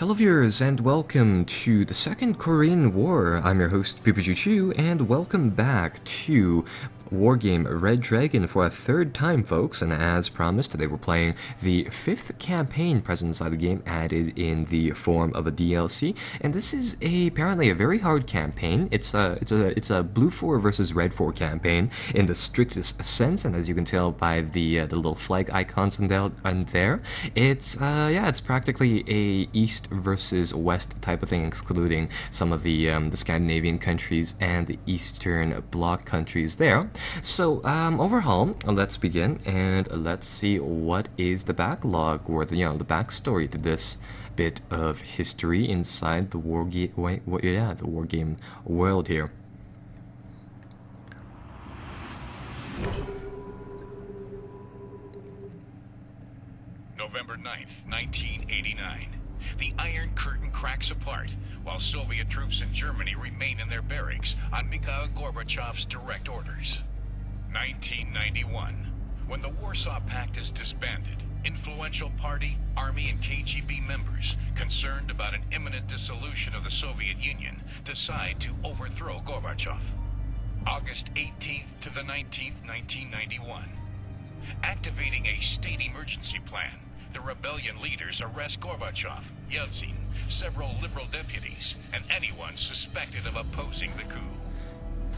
Hello viewers and welcome to the Second Korean War. I'm your host Pewpewchewchew and welcome back to Wargame Red Dragon for a third time, folks, and as promised, today we're playing the fifth campaign present inside the game, added in the form of a DLC. And this is apparently a very hard campaign. It's a blue 4 versus red 4 campaign in the strictest sense, and as you can tell by the little flag icons in there, it's practically a east versus west type of thing, excluding some of the Scandinavian countries and the Eastern Bloc countries there. So, overhaul, let's begin, and let's see what is the backlog, or the backstory to this bit of history inside the wargame world here. November 9th, 1989. The Iron Curtain cracks apart, while Soviet troops in Germany remain in their barracks on Mikhail Gorbachev's direct orders. 1991, when the Warsaw Pact is disbanded, influential party, army, and KGB members, concerned about an imminent dissolution of the Soviet Union, decide to overthrow Gorbachev. August 18th to the 19th, 1991. Activating a state emergency plan, the rebellion leaders arrest Gorbachev, Yeltsin, several liberal deputies, and anyone suspected of opposing the coup.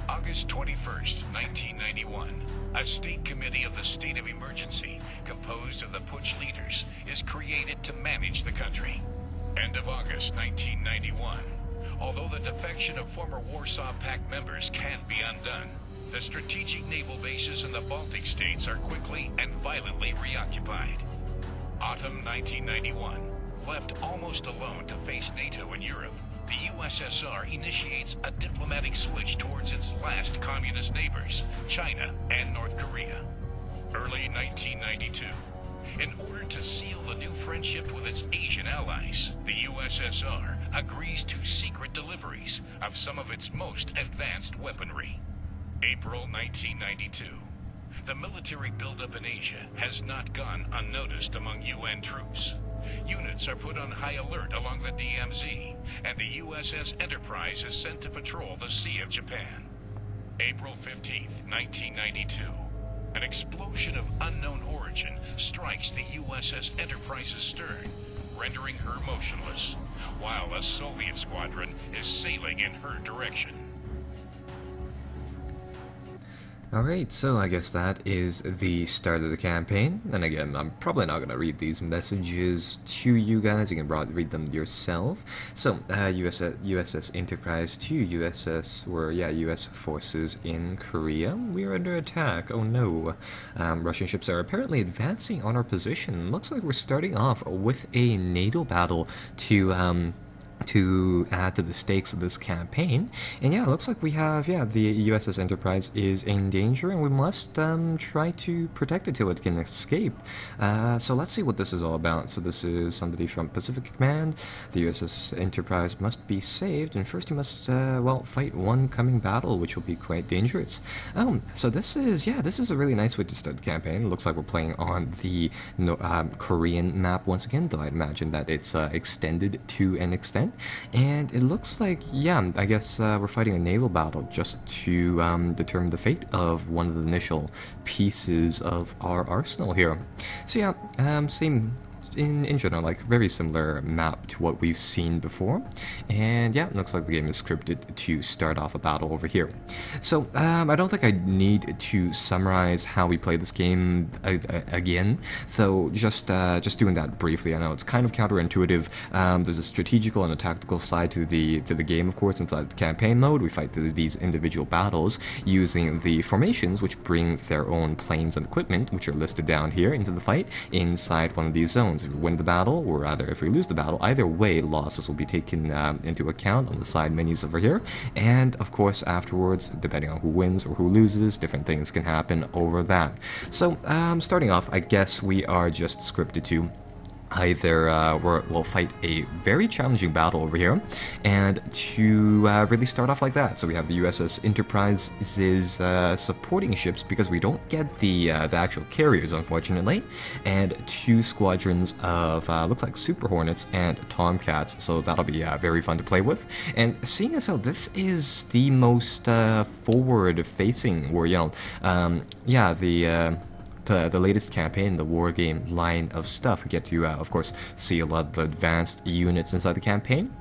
August 21st, 1991, a state committee of the state of emergency, composed of the putsch leaders, is created to manage the country. End of August 1991. Although the defection of former Warsaw Pact members can be undone, the strategic naval bases in the Baltic states are quickly and violently reoccupied. Autumn 1991. Left almost alone to face NATO in Europe, the USSR initiates a diplomatic switch towards its last communist neighbors, China and North Korea. Early 1992. In order to seal the new friendship with its Asian allies, the USSR agrees to secret deliveries of some of its most advanced weaponry. April 1992. The military buildup in Asia has not gone unnoticed among UN troops. Units are put on high alert along the DMZ, and the USS Enterprise is sent to patrol the Sea of Japan. April 15th, 1992. An explosion of unknown origin strikes the USS Enterprise's stern, rendering her motionless, while a Soviet squadron is sailing in her direction. Alright, so I guess that is the start of the campaign, and again, I'm probably not going to read these messages to you guys, you can read them yourself. So, USS Enterprise to US forces in Korea, we are under attack, oh no. Russian ships are apparently advancing on our position. Looks like we're starting off with a NATO battle to add to the stakes of this campaign. And yeah, it looks like we have, the USS Enterprise is in danger and we must try to protect it till it can escape. So let's see what this is all about. So this is somebody from Pacific Command. The USS Enterprise must be saved, and first you must, fight one coming battle, which will be quite dangerous. So this is a really nice way to start the campaign. It looks like we're playing on the Korean map once again, though I'd imagine that it's extended to an extent. And it looks like, I guess we're fighting a naval battle just to determine the fate of one of the initial pieces of our arsenal here. So same in general, like very similar map to what we've seen before. And it looks like the game is scripted to start off a battle over here. So I don't think I need to summarize how we play this game again, though just doing that briefly. I know it's kind of counterintuitive. There's a strategical and a tactical side to the game, of course. Inside the campaign mode, we fight these individual battles using the formations, which bring their own planes and equipment, which are listed down here, into the fight inside one of these zones. If we win the battle, or rather if we lose the battle, either way losses will be taken into account on the side menus over here. And of course afterwards, depending on who wins or who loses, different things can happen over that. So starting off, I guess we are just scripted to either we'll fight a very challenging battle over here, and to really start off like that. So we have the USS Enterprise's supporting ships, because we don't get the actual carriers, unfortunately, and two squadrons of looks like Super Hornets and Tomcats, so that'll be very fun to play with. And seeing as how this is the most forward-facing, or, you know, the latest campaign, the wargame line of stuff, we get to, of course, see a lot of the advanced units inside the campaign.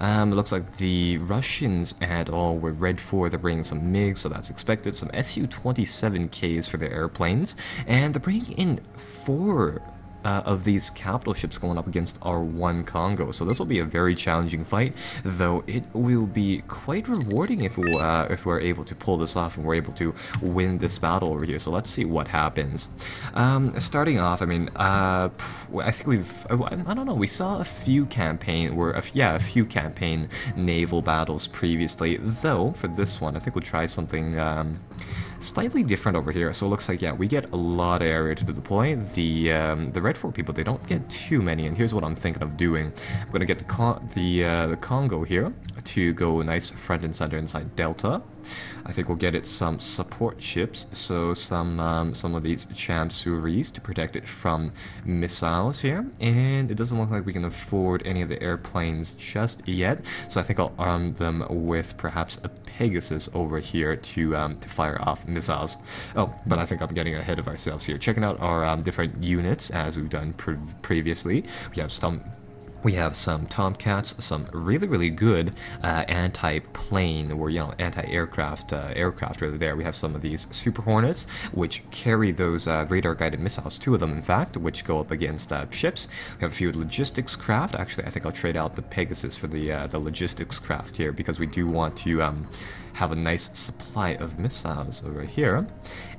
It looks like the Russians and all were red for. They're bringing some MiGs, so that's expected. Some Su-27Ks for their airplanes, and they're bringing in 4 of these capital ships going up against our one Kongo. So this will be a very challenging fight, though it will be quite rewarding if we're able to pull this off and we're able to win this battle over here. So let's see what happens. Starting off, I mean, I think I don't know, we saw a few campaign naval battles previously, though for this one I think we'll try something slightly different over here. So it looks like, yeah, we get a lot of area to deploy. The Red 4 people, they don't get too many, and here's what I'm thinking of doing. I'm going to get the Kongo here to go nice front and center inside Delta. I think we'll get it some support ships, so some of these Chamsuris to protect it from missiles here, and it doesn't look like we can afford any of the airplanes just yet, so I think I'll arm them with perhaps a Pegasus over here to fire off missiles. Oh, but I think I'm getting ahead of ourselves here. Checking out our different units as we've done previously. We have some Tomcats, some really, really good anti-plane, or, you know, anti-aircraft aircraft rather there. We have some of these Super Hornets, which carry those radar-guided missiles, 2 of them, in fact, which go up against ships. We have a few logistics craft. Actually, I think I'll trade out the Pegasus for the logistics craft here, because we do want to have a nice supply of missiles over here.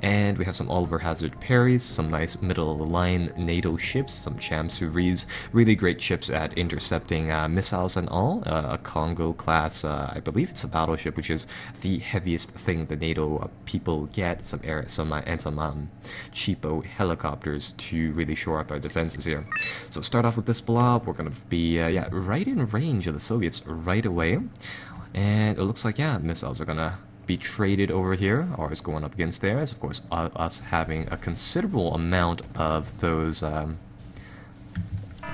And we have some Oliver Hazard Perrys, some nice middle-of-the-line NATO ships, some Chamsuris, really great ships at intercepting missiles and all. A Kongo-class, I believe it's a battleship, which is the heaviest thing the NATO people get, and some cheapo helicopters to really shore up our defenses here. So start off with this blob. We're going to be right in range of the Soviets right away. And it looks like, yeah, missiles are gonna be traded over here. Ours going up against theirs. Of course, us having a considerable amount of those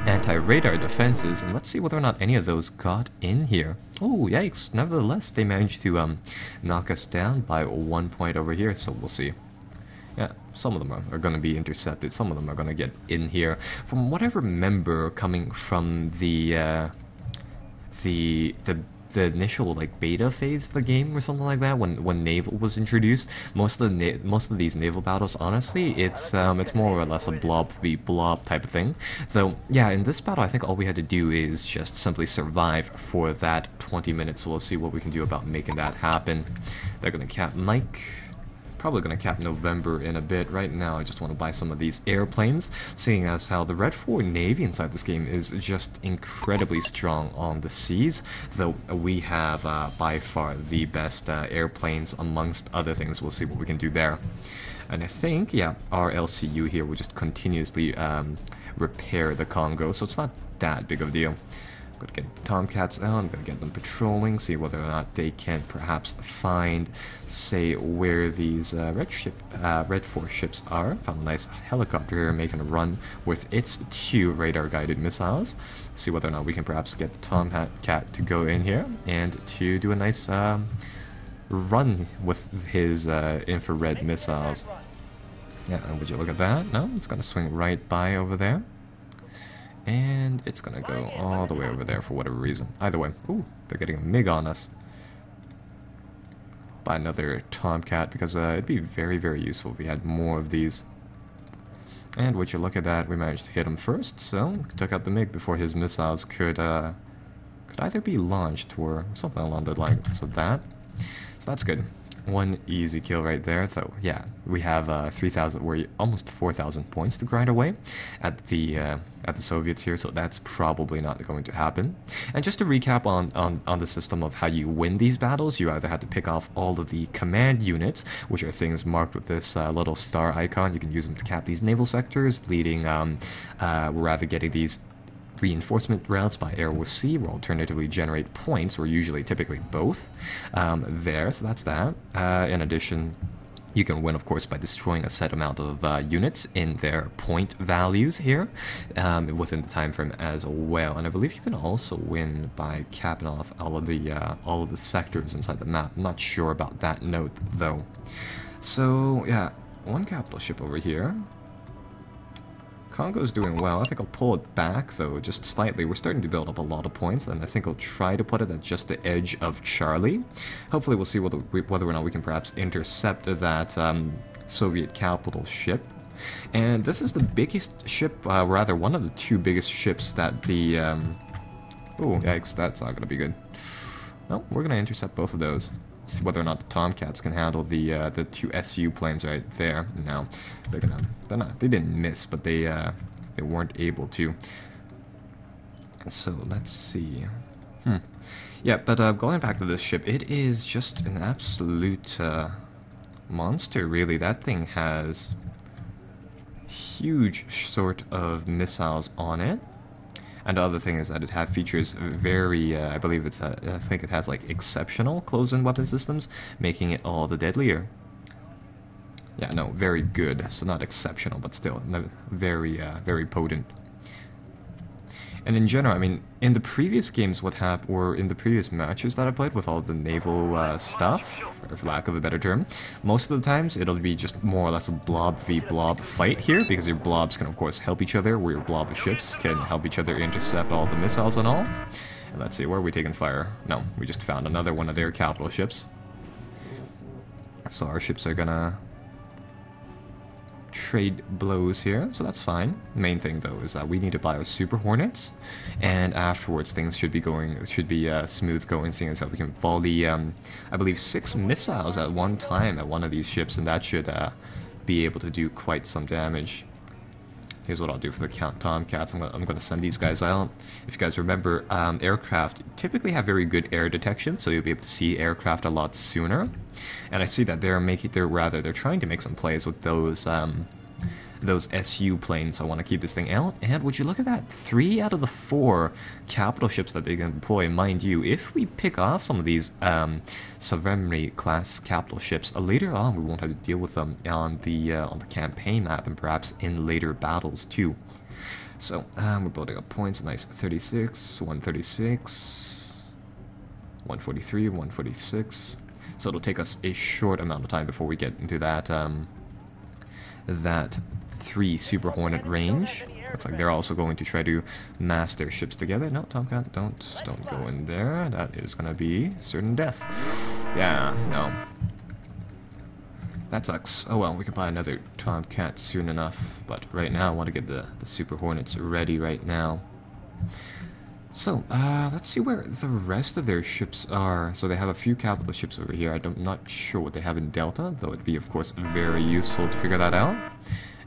anti-radar defenses. And let's see whether or not any of those got in here. Oh, yikes. Nevertheless, they managed to knock us down by 1 point over here, so we'll see. Yeah, some of them are going to be intercepted. Some of them are going to get in here. From what I remember coming from the initial, like, beta phase of the game or something like that, when naval was introduced, most of these naval battles, honestly, it's more or less a blob v blob type of thing. So yeah, in this battle I think all we had to do is just simply survive for that 20 minutes. So we'll see what we can do about making that happen. They're gonna cap Mike. Probably going to cap November in a bit. Right now, I just want to buy some of these airplanes, seeing as how the Red 4 Navy inside this game is just incredibly strong on the seas, though we have by far the best airplanes amongst other things. We'll see what we can do there. And I think, yeah, our LCU here will just continuously repair the Kongo, so it's not that big of a deal. Going to get the Tomcats out. I'm going to get them patrolling, see whether or not they can perhaps find, say, where these Red 4 ships are. Found a nice helicopter here making a run with its 2 radar-guided missiles. See whether or not we can perhaps get the Tomcat to go in here and to do a nice run with his infrared missiles. Yeah, and would you look at that? No, it's going to swing right by over there. And it's gonna go all the way over there for whatever reason. Either way, ooh, they're getting a MiG on us. Buy another Tomcat, because it'd be very, very useful if we had more of these. And would you look at that, we managed to hit him first, so we took out the MiG before his missiles could either be launched or something along the lines of that. So that's good. One easy kill right there, though. Yeah, we have 3,000, we're almost 4,000 points to grind away at the Soviets here, so that's probably not going to happen. And just to recap on the system of how you win these battles, you either have to pick off all of the command units, which are things marked with this little star icon. You can use them to cap these naval sectors, leading, we're either getting these reinforcement routes by air or sea, or alternatively generate points, or usually typically both, there. So that's that. In addition, you can win, of course, by destroying a set amount of units in their point values here within the time frame as well. And I believe you can also win by capping off all of the sectors inside the map. I'm not sure about that note though. So yeah, one capital ship over here. Kongo's doing well. I think I'll pull it back, though, just slightly. We're starting to build up a lot of points, and I think I'll try to put it at just the edge of Charlie. Hopefully we'll see whether or not we can perhaps intercept that Soviet capital ship. And this is the biggest ship, rather one of the two biggest ships that the... oh, yikes, that's not going to be good. No, we're going to intercept both of those. See whether or not the Tomcats can handle the two SU planes right there. No, they didn't miss, but they weren't able to. So let's see. Yeah, but going back to this ship, it is just an absolute monster, really. That thing has huge sort of missiles on it. And the other thing is that it features very, I think it has like exceptional close-in weapon systems, making it all the deadlier. Yeah, no, very good. So not exceptional, but still very, very potent. And in general, I mean, in the previous games, what happened, or in the previous matches that I played with all the naval stuff, for lack of a better term, most of the times it'll be just more or less a blob v blob fight here, because your blobs can of course help each other, where your blob of ships can help each other intercept all the missiles and all. And let's see, where are we taking fire? No, we just found another one of their capital ships. So our ships are gonna trade blows here, so that's fine. The main thing though is that we need to buy our Super Hornets, and afterwards things should be smooth going, seeing as how we can volley I believe 6 missiles at one time at one of these ships, and that should be able to do quite some damage. Here's what I'll do for the Tomcats. I'm going to send these guys out. If you guys remember, aircraft typically have very good air detection, so you'll be able to see aircraft a lot sooner. And I see that they're trying to make some plays with those SU planes, so I want to keep this thing out. And would you look at that, 3 out of the 4 capital ships that they can deploy. Mind you, if we pick off some of these Sovremenny class capital ships, later on we won't have to deal with them on the campaign map, and perhaps in later battles too. So we're building up points, a nice 36, 136, 143, 146. So it'll take us a short amount of time before we get into that, that 3 Super Hornet range. Looks like they're also going to try to mass their ships together. No, Tomcat, don't go in there. That is going to be certain death. Yeah, no. That sucks. Oh well, we can buy another Tomcat soon enough, but right now I want to get the Super Hornets ready right now. So, let's see where the rest of their ships are. So they have a few capital ships over here. I'm not sure what they have in Delta, though it'd be, of course, very useful to figure that out.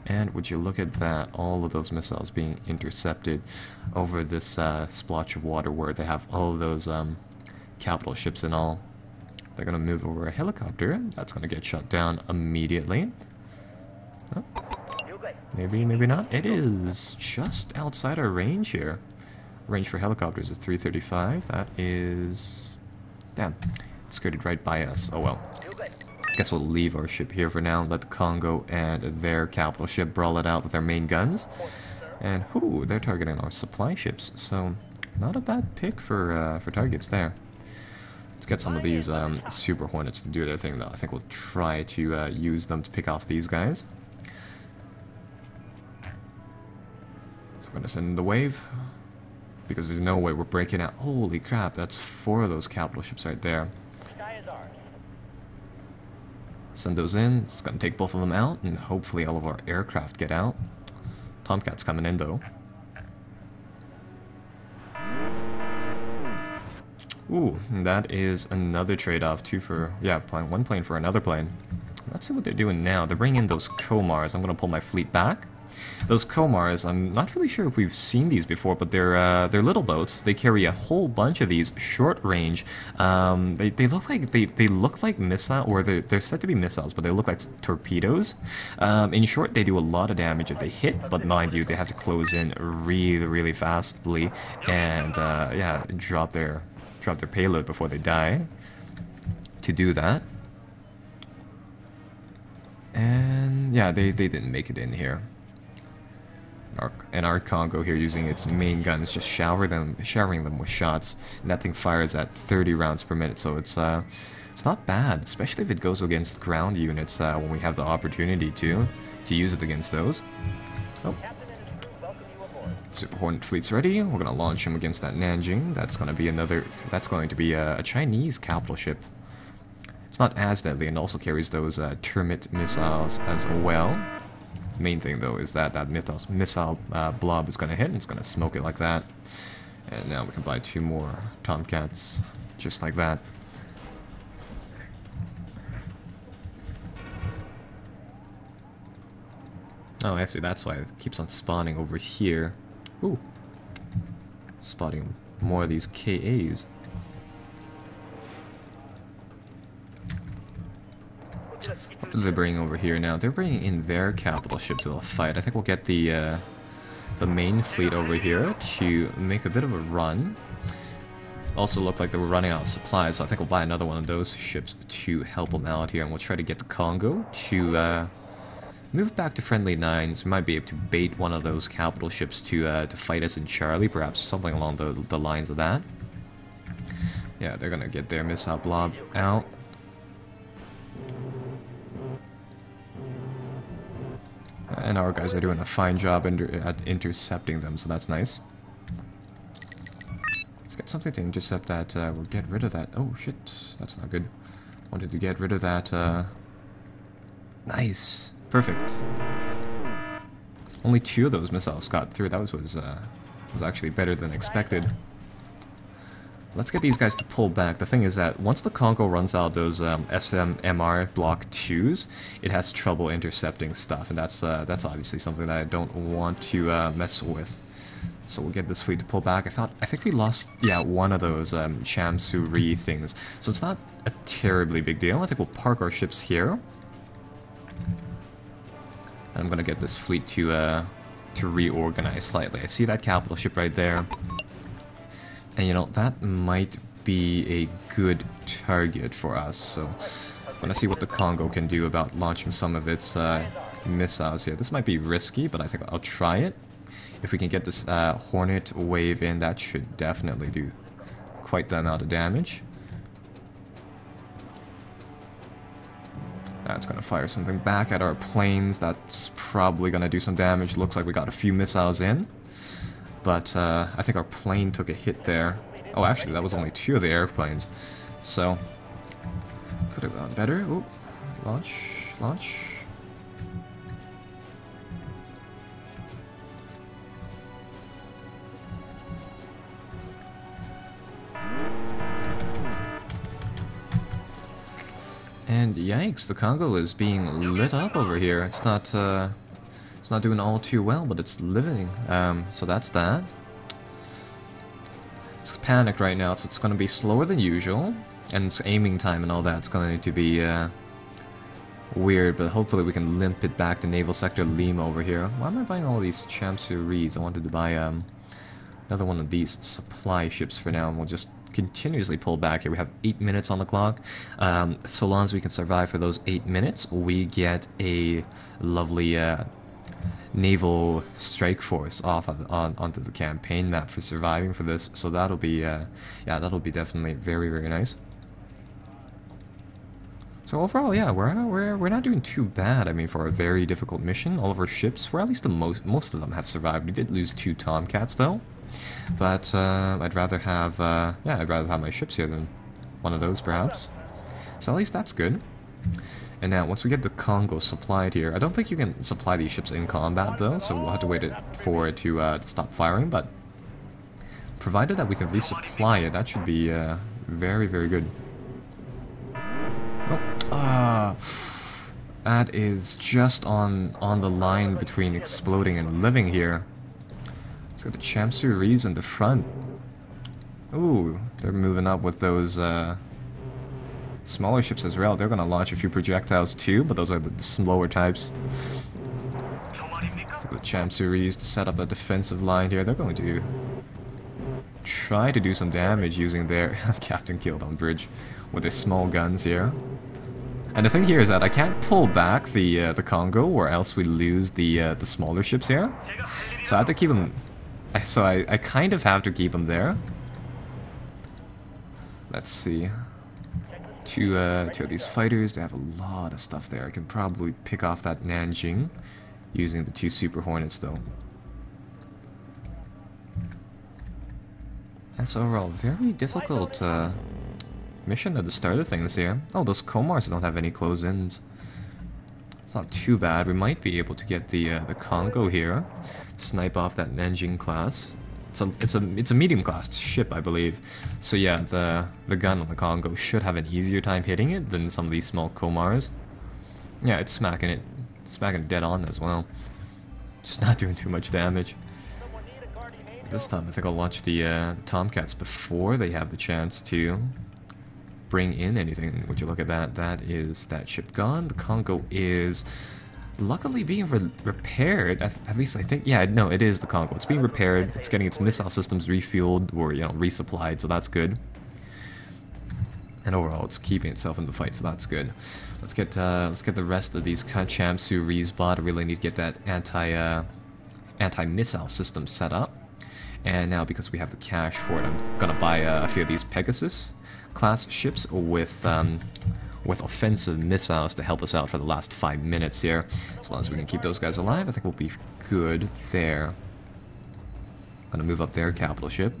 And would you look at that, all of those missiles being intercepted over this splotch of water where they have all of those capital ships and all. They're going to move over a helicopter. That's going to get shut down immediately. Oh. Maybe, maybe not. It is just outside our range here. Range for helicopters is 335. That is... damn. It skirted right by us. Oh well. I guess we'll leave our ship here for now. Let Kongo and their capital ship brawl it out with their main guns. And, ooh, they're targeting our supply ships. So, not a bad pick for targets there. Let's get some of these Super Hornets to do their thing, though. I think we'll try to use them to pick off these guys. We're going to send the wave, because there's no way we're breaking out. Holy crap, that's 4 of those capital ships right there. Send those in. It's going to take both of them out, and hopefully all of our aircraft get out. Tomcat's coming in, though. Ooh, that is another trade-off, one plane for another plane. Let's see what they're doing now. They're bringing in those Komars. I'm going to pull my fleet back. Those Komars, I'm not really sure if we've seen these before, but they're little boats. They carry a whole bunch of these short range. They look like they look like missile, or they're said to be missiles, but they look like torpedoes. In short, they do a lot of damage if they hit, but mind you, they have to close in really fastly and yeah, drop their payload before they die. To do that. And yeah, they didn't make it in here. And our Kongo here, using its main guns, just showering them with shots. And that thing fires at 30 rounds per minute, so it's not bad, especially if it goes against ground units when we have the opportunity to use it against those. Oh. Super Hornet fleet's ready. We're gonna launch him against that Nanjing. That's gonna be another. That's going to be a Chinese capital ship. It's not as deadly, and also carries those Termit missiles as well. Main thing though is that missile blob is going to hit, and it's going to smoke it like that. And now we can buy 2 more Tomcats just like that. Oh, I see, that's why it keeps on spawning over here. Ooh, spotting more of these KAs. What are they bringing over here now? They're bringing in their capital ship to the fight. I think we'll get the main fleet over here to make a bit of a run. Also looked like they were running out of supplies, so I think we'll buy another one of those ships to help them out here. And we'll try to get the Kongo to move back to friendly 9s. We might be able to bait one of those capital ships to fight us in Charlie, perhaps something along the lines of that. Yeah, they're going to get their missile blob out. And our guys are doing a fine job at intercepting them, so that's nice. Let's get something to intercept that. We'll get rid of that. Oh shit, that's not good. Wanted to get rid of that. Nice, perfect. Only 2 of those missiles got through. That was actually better than expected. Let's get these guys to pull back. The thing is that once the Kongo runs out those SMMR Block Twos, it has trouble intercepting stuff, and that's obviously something that I don't want to mess with. So we'll get this fleet to pull back. I think we lost, yeah, one of those Chamsuri things, so it's not a terribly big deal. I think we'll park our ships here, and I'm gonna get this fleet to reorganize slightly. I see that capital ship right there. And you know, that might be a good target for us, so I'm gonna see what the Kongo can do about launching some of its missiles here. This might be risky, but I think I'll try it. If we can get this Hornet wave in, that should definitely do quite the amount of damage. That's gonna fire something back at our planes. That's probably gonna do some damage. Looks like we got a few missiles in. But I think our plane took a hit there. Oh, actually, that was only 2 of the airplanes. So, could have gone better. Ooh, launch, launch. And yikes, the Kongo is being lit up over here. It's not doing all too well, but it's living. So that's that. It's panicked right now, so it's going to be slower than usual, and it's aiming time and all that. It's going to be weird, but hopefully we can limp it back to Naval Sector Lima over here. Why am I buying all these Chamsuris? I wanted to buy another one of these supply ships for now, and we'll just continuously pull back here. We have 8 minutes on the clock. So long as we can survive for those 8 minutes, we get a lovely naval strike force off onto the campaign map for surviving for this, so that'll be yeah, that'll be definitely very nice. So overall, yeah, we're not doing too bad. I mean, for a very difficult mission, all of our ships, or at least the most of them, have survived. We did lose 2 Tomcats though, but I'd rather have yeah, I'd rather have my ships here than one of those perhaps. So at least that's good. And now, once we get the Kongo supplied here, I don't think you can supply these ships in combat, though, so we'll have to wait for it to stop firing, but provided that we can resupply it, that should be very good. Oh, That is just on the line between exploding and living here. Let's get the Chamsuris in the front. Ooh, they're moving up with those smaller ships as well. They're gonna launch a few projectiles too, but those are the slower types. Let's get the Chamsuris to set up a defensive line here. They're going to try to do some damage using their captain killed on bridge with their small guns here. And the thing here is that I can't pull back the Kongo, or else we lose the smaller ships here. So I have to keep them. So I kind of have to keep them there. Let's see. Two of these fighters. They have a lot of stuff there. I can probably pick off that Nanjing using the two Super Hornets, though. That's overall very difficult. Mission at the start of things here. Oh, those Komars don't have any close-ins. It's not too bad. We might be able to get the Kongo here, snipe off that Nanjing class. It's a medium class ship, I believe. So yeah, the gun on the Kongo should have an easier time hitting it than some of these small Komars. Yeah, it's smacking it dead on as well. Just not doing too much damage. This time, I think I'll launch the Tomcats before they have the chance to bring in anything. Would you look at that? That is that ship gone. The Kongo is luckily being repaired. At least I think. Yeah, no, it is the Kongo. It's being repaired. It's getting its missile systems refueled or, you know, resupplied, so that's good. And overall, it's keeping itself in the fight, so that's good. Let's get the rest of these Chamsuris bot. I really need to get that anti-missile system set up. And now, because we have the cash for it, I'm gonna buy a few of these Pegasus class ships with offensive missiles to help us out for the last 5 minutes here. As long as we can keep those guys alive, I think we'll be good there. Gonna move up their capital ship.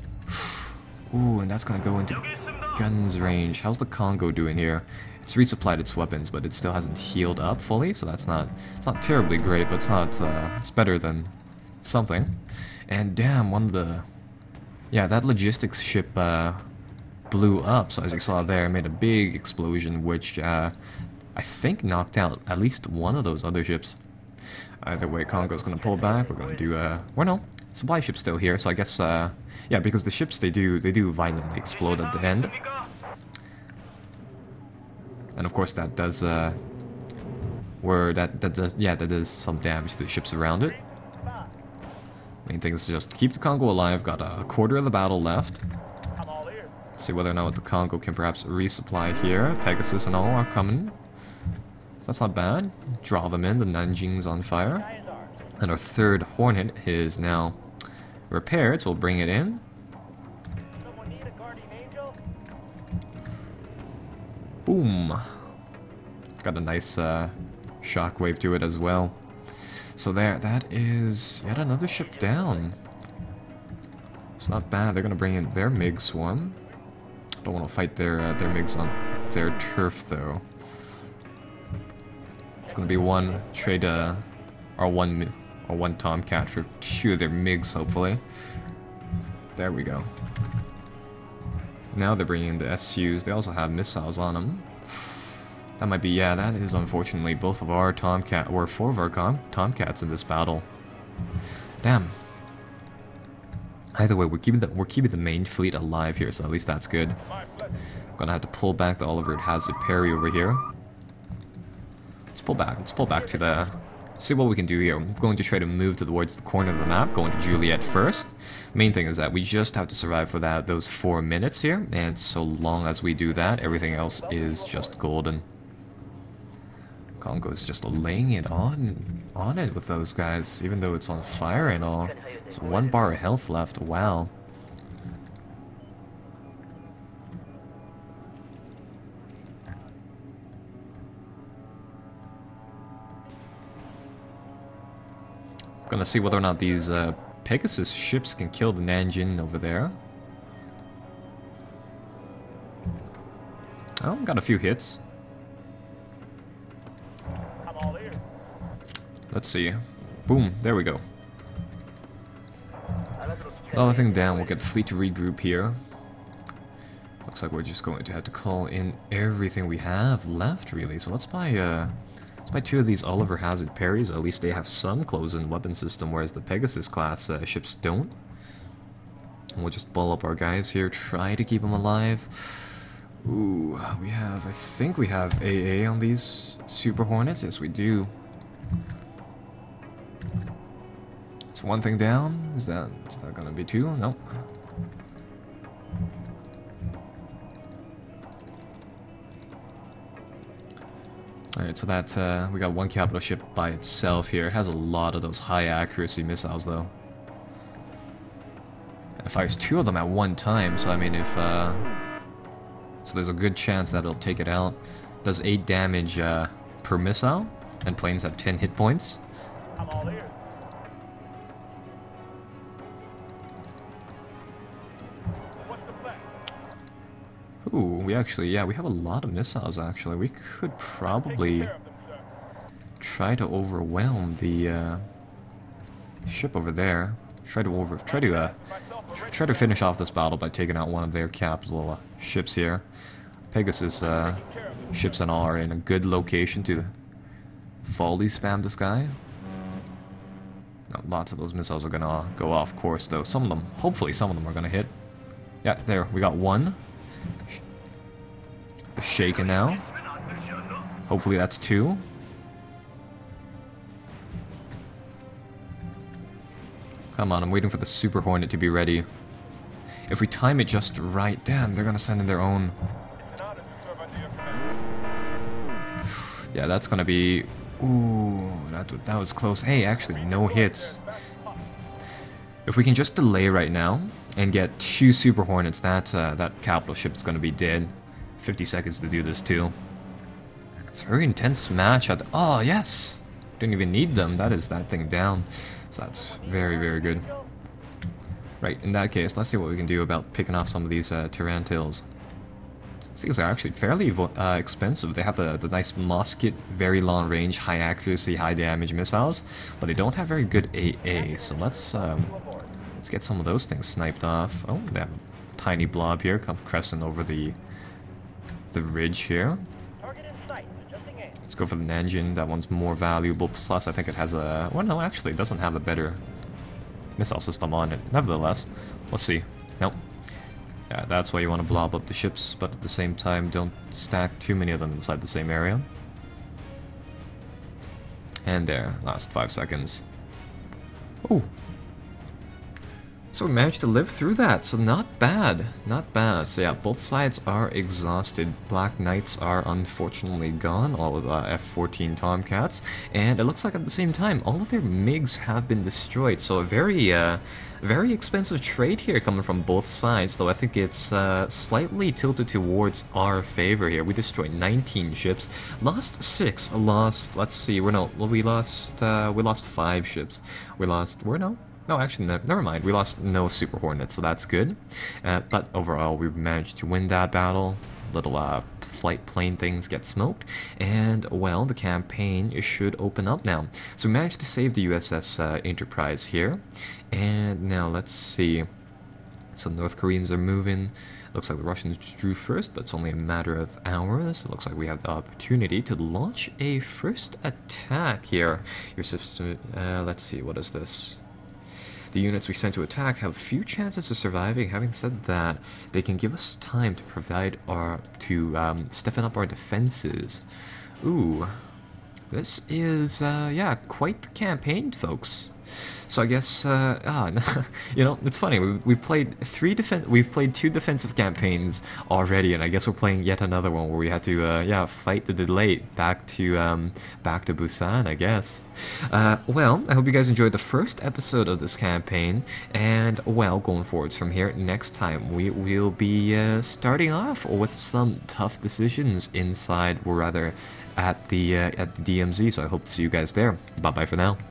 Ooh, and that's gonna go into guns range. How's the Kongo doing here? It's resupplied its weapons, but it still hasn't healed up fully, so that's not, it's not terribly great, but it's not, it's better than something. And damn, one of the, yeah, that logistics ship, blew up, so as you saw there, made a big explosion, which I think knocked out at least one of those other ships. Either way, Kongo's gonna pull back. We're gonna do well, no, supply ship's still here, so I guess yeah, because the ships they do violently explode at the end, and of course that does that does some damage to the ships around it. Main thing is to just keep the Kongo alive. Got a quarter of the battle left. See whether or not the Kongo can perhaps resupply here. Pegasus and all are coming. So that's not bad. Draw them in. The Nanjing's on fire. And our third Hornet is now repaired, so we'll bring it in. Boom. Got a nice shockwave to it as well. So there, that is yet another ship down. It's not bad. They're going to bring in their MiG swarm. Don't want to fight their MiGs on their turf, though. It's going to be one trade our one Tomcat for two of their MiGs, hopefully. There we go. Now they're bringing in the SUs. They also have missiles on them. That might be, yeah, that is unfortunately both of our Tomcat, or four of our Tomcats in this battle. Damn. Either way, we're keeping the main fleet alive here, so at least that's good. I'm gonna have to pull back the Oliver Hazard Perry over here. Let's pull back. Let's pull back to the, see what we can do here. I'm going to try to move towards the corner of the map, going to Juliet first. Main thing is that we just have to survive for that those 4 minutes here, and so long as we do that, everything else is just golden. Kongo's just laying it on it with those guys, even though it's on fire and all. It's one bar of health left. Wow. I'm gonna see whether or not these Pegasus ships can kill the Nanjing over there. Oh, got a few hits. Let's see. Boom. There we go. Another thing down. We'll get the fleet to regroup here. Looks like we're just going to have to call in everything we have left, really. So let's buy That's why two of these Oliver Hazard Perrys, at least they have some close-in weapon system, whereas the Pegasus class ships don't. And we'll just ball up our guys here, try to keep them alive. Ooh, we have, I think we have AA on these Super Hornets. Yes, we do. It's one thing down. Is that gonna be two? No. Alright, so that, we got one capital ship by itself here. It has a lot of those high accuracy missiles, though. It fires two of them at one time, so I mean, if, so there's a good chance that it'll take it out. It does 8 damage, per missile, and planes have 10 hit points. I'm all here. Ooh, we actually, yeah, we have a lot of missiles, actually. We could probably try to overwhelm the ship over there. Try to finish off this battle by taking out one of their capital ships here. Pegasus ships and all are in a good location to volley spam this guy. Now, lots of those missiles are gonna go off course, though. Some of them, hopefully, some of them are gonna hit. Yeah, there, we got one. Shaken now. Hopefully that's two. Come on, I'm waiting for the Super Hornet to be ready. If we time it just right, damn, they're gonna send in their own. Yeah, that's gonna be... Ooh, that was close. Hey, actually, no hits. If we can just delay right now and get two Super Hornets, that capital ship is gonna be dead. 50 seconds to do this too. It's a very intense match. Oh yes! Didn't even need them. That is that thing down. So that's very, very good. Right, in that case, let's see what we can do about picking off some of these Termit. These things are actually fairly expensive. They have the nice musket, very long range, high accuracy, high damage missiles, but they don't have very good AA. So let's get some of those things sniped off. Oh, they have a tiny blob here. Come crescent over the ridge here. Let's go for the Nanjing. That one's more valuable. Plus, I think it has a... Well, no, actually, it doesn't have a better missile system on it. Nevertheless, we'll see. Nope. Yeah, that's why you want to blob up the ships, but at the same time, don't stack too many of them inside the same area. And there. Last 5 seconds. Oh! So we managed to live through that, so not bad, not bad. So yeah, both sides are exhausted. Black Knights are unfortunately gone, all of the F-14 Tomcats, and it looks like at the same time, all of their MiGs have been destroyed, so a very, very expensive trade here coming from both sides, though I think it's slightly tilted towards our favor here. We destroyed 19 ships, lost 6, lost, let's see, we're no, we lost 5 ships, we lost, we're no. No, actually, never mind. We lost no Super Hornets, so that's good. But overall, we managed to win that battle. Little flight plane things get smoked. And, well, the campaign should open up now. So we managed to save the USS Enterprise here. And now, let's see. So North Koreans are moving. Looks like the Russians drew first, but it's only a matter of hours. It looks like we have the opportunity to launch a first attack here. Your system... let's see, what is this? The units we sent to attack have few chances of surviving. Having said that, they can give us time to stiffen up our defenses. Ooh, this is yeah, quite the campaign, folks. So I guess you know, it's funny. We played We've played 2 defensive campaigns already, and I guess we're playing yet another one where we had to yeah, fight the delay back to Busan, I guess. Well, I hope you guys enjoyed the first episode of this campaign, and well, going forwards from here, next time we will be starting off with some tough decisions inside, or rather, at the DMZ. So I hope to see you guys there. Bye bye for now.